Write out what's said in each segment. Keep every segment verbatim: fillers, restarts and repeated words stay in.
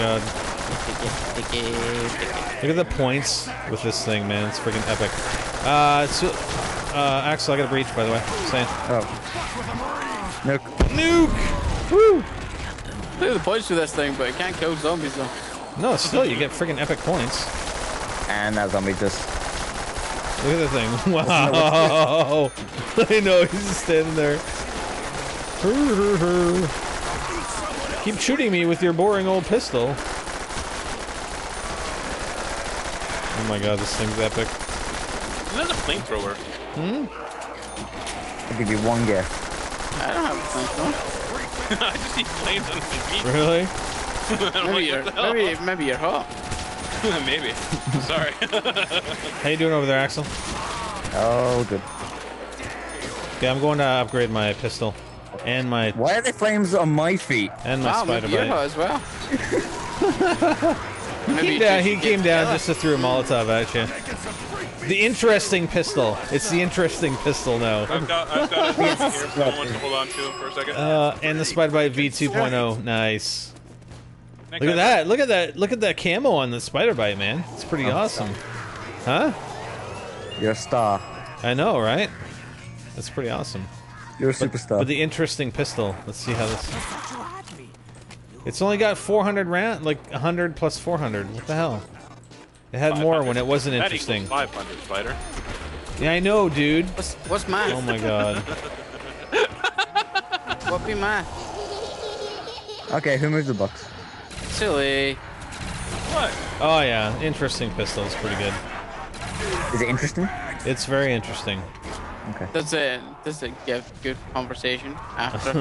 god. Look at the points with this thing, man. It's freaking epic. Uh, it's, uh, Axel, I got a breach, by the way. Saying. Oh. Nuke. Nuke! Woo! Look at the points with this thing, but it can't kill zombies, though. No, still, you get freaking epic points. And that zombie just... Look at the thing. Wow! I know, he's just standing there. Keep shooting me with your boring old pistol. Oh my god, this thing's epic. Another flamethrower. Hmm? I'll give you one guess. I don't have a flamethrower. I just need flames on my feet. Really? I don't maybe, know what the hell. maybe maybe you're hot. Maybe. Sorry. How you doing over there, Axel? Oh, good. Yeah, I'm going to upgrade my pistol. And my... Why are there flames on my feet? And my wow, spider bite. As well. he maybe came down, he came down just to throw a Molotov at you. The interesting pistol. It's the interesting pistol now. I've got, I've got a here for someone to hold on to for a second. Uh, and the spider bite V two point oh. Nice. Look at that! Look at that! Look at that camo on the spider bite, man. It's pretty oh, awesome, huh? You're a star. I know, right? That's pretty awesome. You're a but, superstar. But the interesting pistol. Let's see how this. It's only got four hundred round, like one hundred plus four hundred. What the hell? It had more when it wasn't interesting. five hundred spider. Yeah, I know, dude. What's, what's mine? Oh my god. What be mine? Okay, who moved the box? Silly. What? Oh yeah, interesting pistol is pretty good. Is it interesting? It's very interesting. Okay. Does it does it give good conversation after?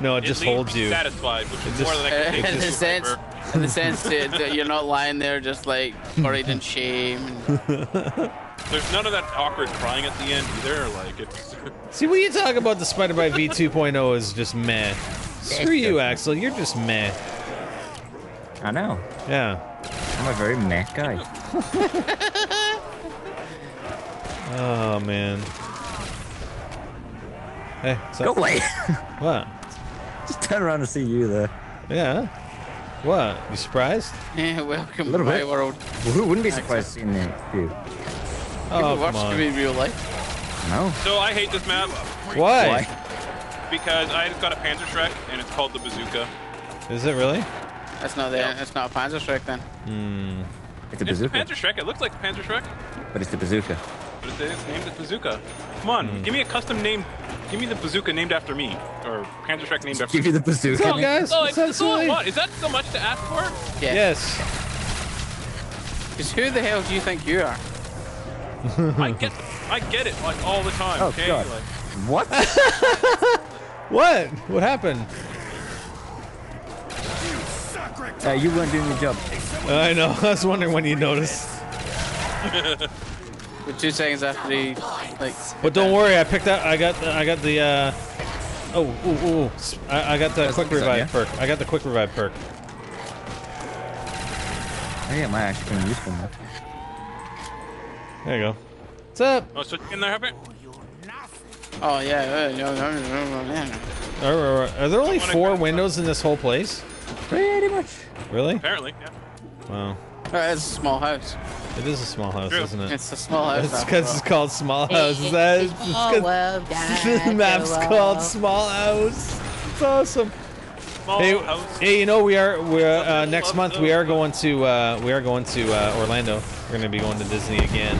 No, it, it just holds you. Satisfied, which is just, more than I can uh, in, the sense, in the sense, in the sense that you're not lying there just like buried in shame. There's none of that awkward crying at the end either. Like it's. See, what you talk about the Spider Bite V two point oh is just meh. Screw you, Axel. You're just meh. I know. Yeah. I'm a very meh guy. Oh, man. Hey, what's up? Go away. What? Just turn around to see you there. Yeah. What? You surprised? Yeah, welcome a little to bit. My world. Well, who wouldn't be surprised seeing you? You oh, watch on. T V in real life? No. So I hate this map. Why? Why? Because I just got a Panzerschreck and it's called the bazooka. Is it really? That's not there. That's not a Panzerschreck then. Hmm. It's a bazooka. It's a Panzerschreck. It looks like a Panzerschreck. But it's the bazooka. But it's, it's named the bazooka. Come on, mm. give me a custom name. Give me the bazooka named after me, or Panzerschreck named after. Give me the bazooka. What's up, guys? Oh, it's so silly. What? Is that so much to ask for? Yes. Because yes. Who the hell do you think you are? I get, I get it like all the time. Oh, okay? God. Like, what? What? What happened? Uh, you weren't doing your job. I know. I was wondering when you noticed. With two seconds after the, like. But don't worry. I picked out. I got. I got the. Uh, oh, ooh, ooh. I, I got the quick revive perk. I got the quick revive perk. I think it might actually be useful now. There you go. What's up? Oh, so in there, happy? Oh yeah, no, no, no, no. Are, are, are there only four windows in this whole place? Pretty much. Really? Apparently, yeah. Wow. Oh, it's a small house. It is a small house, True. Isn't it? It's a small house. It's because it's called small house. Is that? It's cause the map's called small house. It's awesome. Small hey, house. Hey, you know we are we uh, next month we are going to uh, we are going to uh, Orlando. We're gonna be going to Disney again.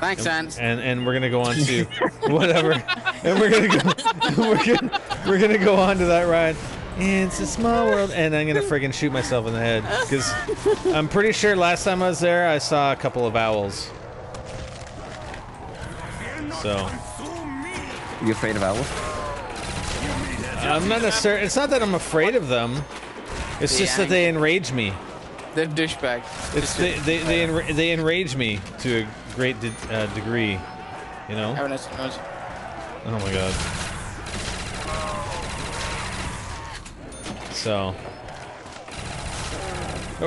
Thanks, and, and and we're gonna go on to whatever, and we're gonna go, we're gonna, we're gonna go on to that ride. It's a small world, and I'm gonna friggin' shoot myself in the head because I'm pretty sure last time I was there I saw a couple of owls. So, are you afraid of owls? I'm not necessarily. It's not that I'm afraid of them. It's just that they enrage me. They're douchebags. It's they they they, enra they enrage me to. A, Great de uh, degree, you know. Have a nice noise. Oh my god! So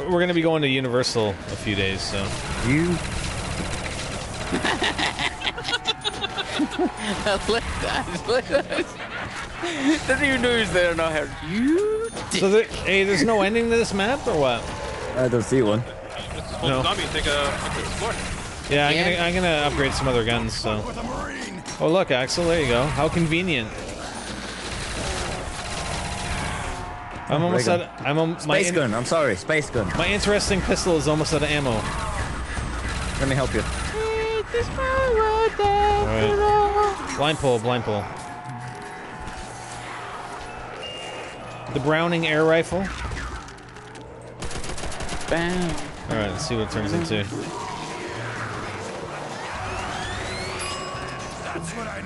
we're gonna be going to Universal a few days. So you. Look at that! Look at that! Doesn't even know he's there now. You so there, hey, there's no ending to this map or what? I don't see one. No. Take a, yeah, I'm gonna, I'm gonna upgrade some other guns. So. Oh look, Axel, there you go. How convenient. I'm almost out. Of, I'm um, space my gun. I'm sorry, space gun. My interesting pistol is almost out of ammo. Let me help you. Right. Blind pull, blind pull. The Browning air rifle. Bam. All right, let's see what it turns into.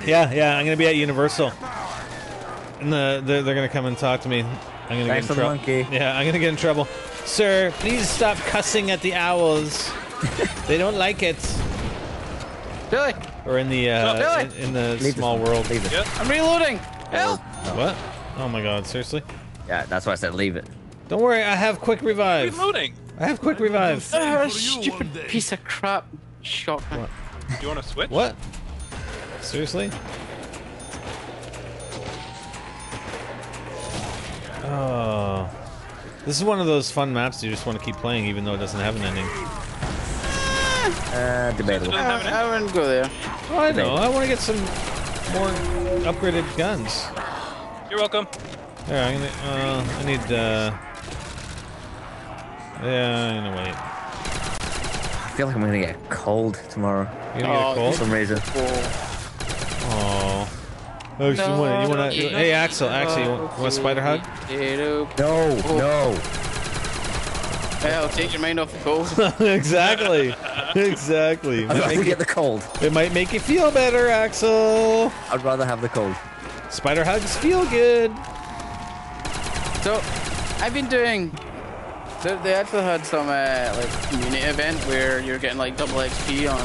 Yeah, yeah, I'm gonna be at Universal. And the, the, they're gonna come and talk to me. I'm gonna Thanks get in trouble. Yeah, I'm gonna get in trouble. Sir, please stop cussing at the owls. They don't like it. Billy. Or in the uh, in, in the Leave small this. world. Leave it. Yep. I'm reloading. Help. No. What? Oh my God! Seriously? Yeah, that's why I said leave it. Don't worry, I have Quick Revive. Reloading. I have Quick Revive. Oh, stupid piece of crap shotgun. What? Do you want to switch? What? Seriously? Oh, this is one of those fun maps you just want to keep playing, even though it doesn't have an ending. Uh, debatable. Uh, I wouldn't go there. Oh, I know. I want to get some more upgraded guns. You're welcome. There, I'm gonna, uh, I need, uh... yeah, I'm gonna wait. I feel like I'm gonna get cold tomorrow. You're gonna oh, get cold? For some reason. Oh. Oh, no, you wanna, you wanna, you, hey, Axel, Axel, you want, you want a spider hug? No, no. Hell, take your mind off the cold. Exactly. Exactly. I'd rather get the cold. It might make you feel better, Axel. I'd rather have the cold. Spider hugs feel good. So, I've been doing. So they actually had some uh, like community event where you're getting like double X P on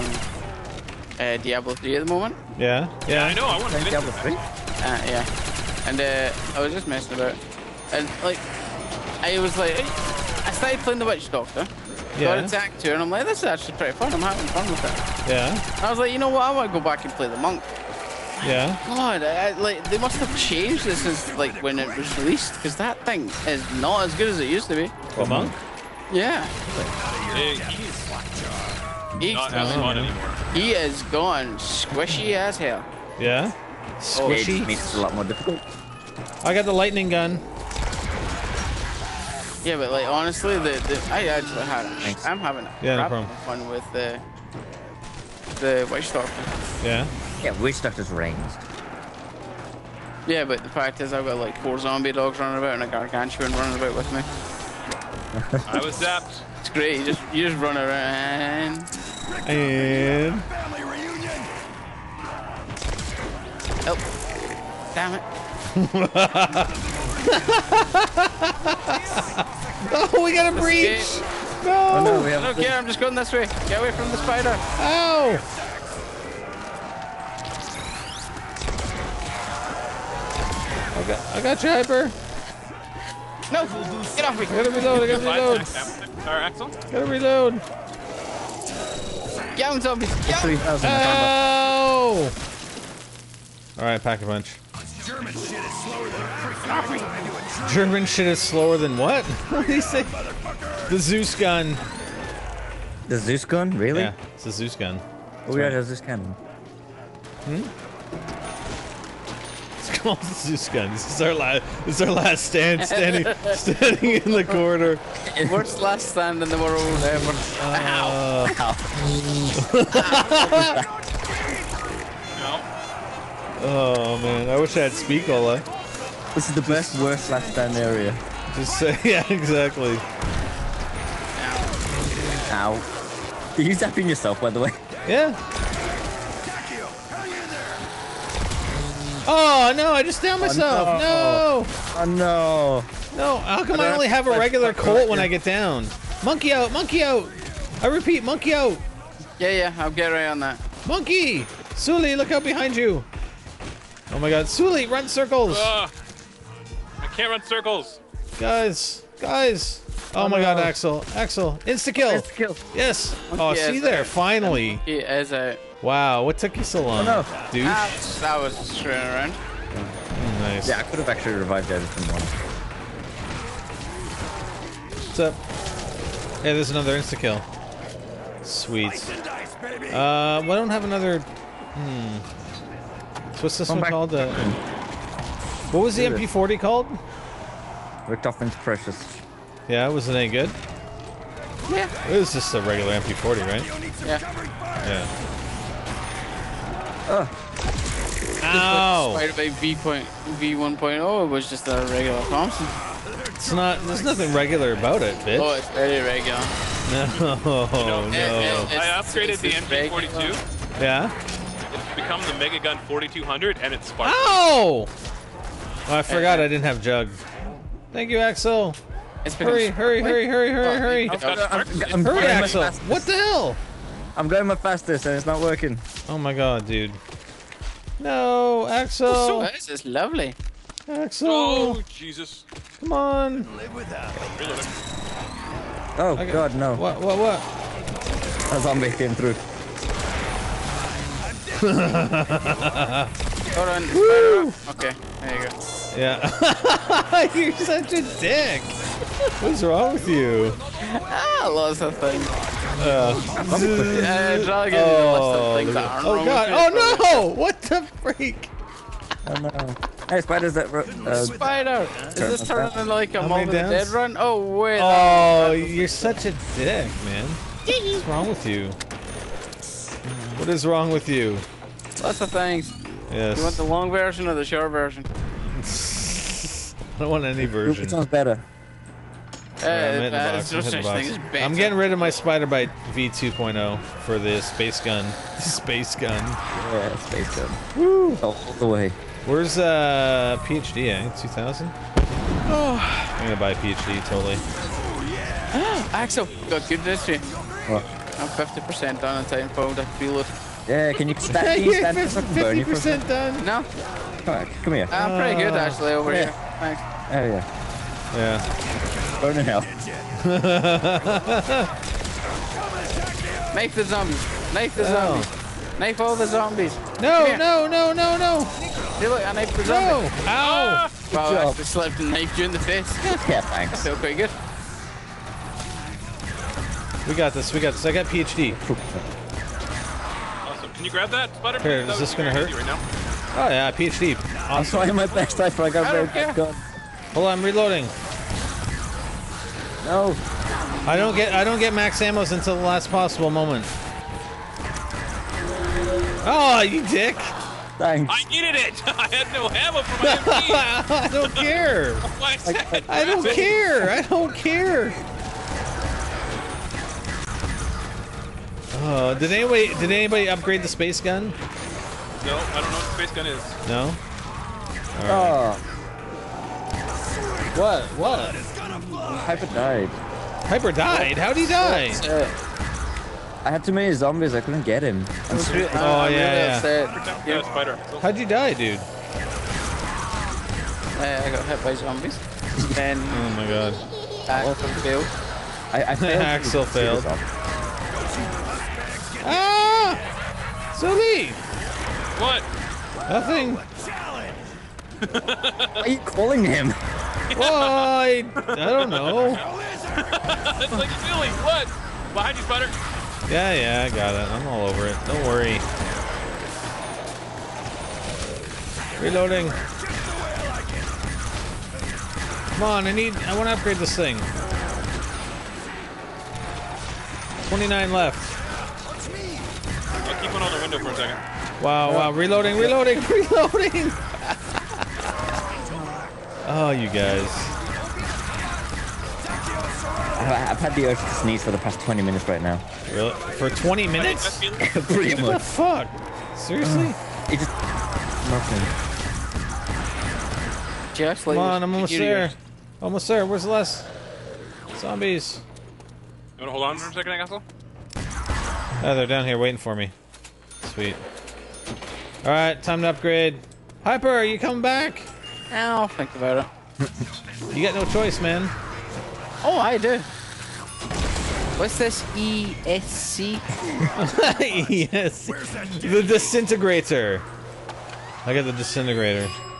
uh, Diablo three at the moment. Yeah. Yeah, yeah I know. I want to play Diablo three. Uh, yeah. And uh, I was just messing about, and like, I was like, I started playing the Witch Doctor. Yeah. Got attacked too, and I'm like, this is actually pretty fun. I'm having fun with it. Yeah. And I was like, you know what? I want to go back and play the monk. Yeah. God, I, I, like they must have changed this since like when it was released, because that thing is not as good as it used to be. What, monk? Yeah. Hey, he's he's not as fun anymore. He is gone squishy as hell. Yeah. Squishy. Oh, makes it a lot more difficult. I got the lightning gun. Yeah, but like honestly, the, the I actually had. Thanks. I'm having yeah, no problem. fun with the the Witch Doctor. Yeah. Yeah, Witch Doctor's ranged. Yeah, but the fact is I've got like four zombie dogs running about and a gargantuan running about with me. I was zapped. It's great, you just you just run around. And family reunion. Oh. Damn it. Oh, we got a breach! No! Oh, no, we I don't care, I'm just going this way. Get away from the spider. Ow! I got you, Hyper. No, get off me. I gotta reload, I gotta reload. Sorry, Axel. Gotta reload. Get on, zombies. Get on. Ow! Alright, pack a bunch. German shit is slower than freaking German shit is slower than what? What did he say? The Zeus gun. The Zeus gun? Really? Yeah, it's the Zeus gun. Oh, yeah, it has this cannon. Hmm? Zeus gun. This is our last. This is our last stand, standing, standing in the corner. Worst last stand in the world ever. Uh, Ow! Ow. Oh man, I wish I had Speakola. This is the best Just, worst last stand area. Just say, yeah, exactly. Ow! Are you zapping yourself, by the way? Yeah. Oh no! I just downed myself. Oh, no. no! Oh no! No! How come I, I only have a regular Colt when I get down? Monkey out! Monkey out! I repeat, monkey out! Yeah, yeah, I'll get right on that. Monkey! Sully, look out behind you! Oh my God, Sully, run circles! Uh, I can't run circles. Guys, guys! Oh, oh my no. God, Axel, Axel, insta kill! Insta kill! Yes! Monkey oh, see there, out. finally. He is out. Wow, what took you so long, oh, no. dude? That was screwing around. Nice. Yeah, I could have actually revived everything one. What's up? Hey, there's another insta-kill. Sweet. Uh, well, I don't have another... Hmm. So what's this Come one called? Uh, what was the M P forty called? Richtofen's Precious. Yeah, wasn't any good? Yeah. It was just a regular M P forty, right? Yeah. Yeah. Ugh. Ow! Like Spider-Bay V one point oh, it was just a regular Thompson. It's not, there's nothing regular about it, bitch. Oh, it's very regular. No, you know, no. It, it, I upgraded it's, it's the M P forty-two. Yeah? It's become the Mega Gun forty-two hundred and it's sparkling. Ow! Oh, I forgot I didn't have Jug. Thank you, Axel. It's hurry, hurry, hurry, hurry, hurry, hurry, I'm, I'm, I'm hurry. Hurry, Axel. What the hell? I'm going my fastest and it's not working. Oh my god, dude. No, Axel. Oh, so, this is lovely. Axel. Oh, Jesus. Come on. Oh, okay. God, no. What, what, what? A zombie came through. Hold on. Woo! Okay, there you go. Yeah. You're such a dick. What's wrong with you? Ah, lots of things. Uh, yeah, Dragon, oh, lots of things that oh god! Oh no! What the freak? Oh no! Hey, spiders that uh, spider! Is this turning like a Moment of the Dead run? Oh wait! Oh, you're such a dick, man. What's wrong with you? What is wrong with you? Lots of things. Yes. You want the long version or the short version? I don't want any version. It sounds better. Uh, yeah, I'm, I'm getting rid of my Spider-Bite V two point oh for the space gun. Space gun. Yeah, space gun. Woo! All the way. Where's uh, P H D, eh? two thousand? Oh. I'm gonna buy P H D, totally. Oh, Axel, got good history. What? I'm fifty percent done on Titanfall, I feel it. Yeah, can you stack these? You're fifty percent done. No. Come on, come here. I'm uh, pretty good, actually, over yeah. here. Thanks. Oh, yeah. Yeah. Burn in hell. Make the zombies. Make the zombies. Oh. Make all the zombies. No, no, no, no, no. See, look, I knifed the zombie. No. Ow. Oh, well, I actually slapped and knifed you in the face. Yeah, thanks. I feel pretty good. We got this. We got this. I got P H D. Awesome. Can you grab that, Spider? Here, is this going to hurt? Right now? Oh, yeah, P H D. Awesome. I'm trying my best. I forgot where it got. Hold on, I'm reloading. No. I don't get I don't get max ammo until the last possible moment. Oh, you dick! Thanks. I needed it! I had no ammo for my M P! I don't care! I, I, I don't care! I don't care! Oh, did anybody did anybody upgrade the space gun? No, I don't know what the space gun is. No? Alright. Oh. What? What? Hyper died. Hyper died? How'd he die? I had too many zombies, I couldn't get him. I'm oh, really, yeah, really yeah. upset. Yeah, spider. How'd you die, dude? I got hit by zombies. And oh my god. Axel failed. I, I failed. Axel failed. Ah! Sully! What? Nothing. Why are you calling him? Why? I don't know. It's like Billy. What? Behind you, Spider. Yeah, yeah, I got it. I'm all over it. Don't worry. Reloading. Come on, I need. I want to upgrade this thing. twenty-nine left. I'll keep one on the window for a second. Wow! Wow! Reloading! Reloading! Reloading! Oh, you guys. I've had the urge to sneeze for the past twenty minutes right now. Really? For twenty minutes? Pretty much. What the fuck? Seriously? Uh, it just... Nothing. Just like Come on, I'm almost there. Almost there. Where's the last... zombies? You wanna hold on for a second, I guess? Oh, they're down here waiting for me. Sweet. Alright, time to upgrade. Hyper, are you coming back? I'll think about it. You got no choice, man. Oh, I do. What's this E S C? E S C. The Disintegrator. I got the Disintegrator.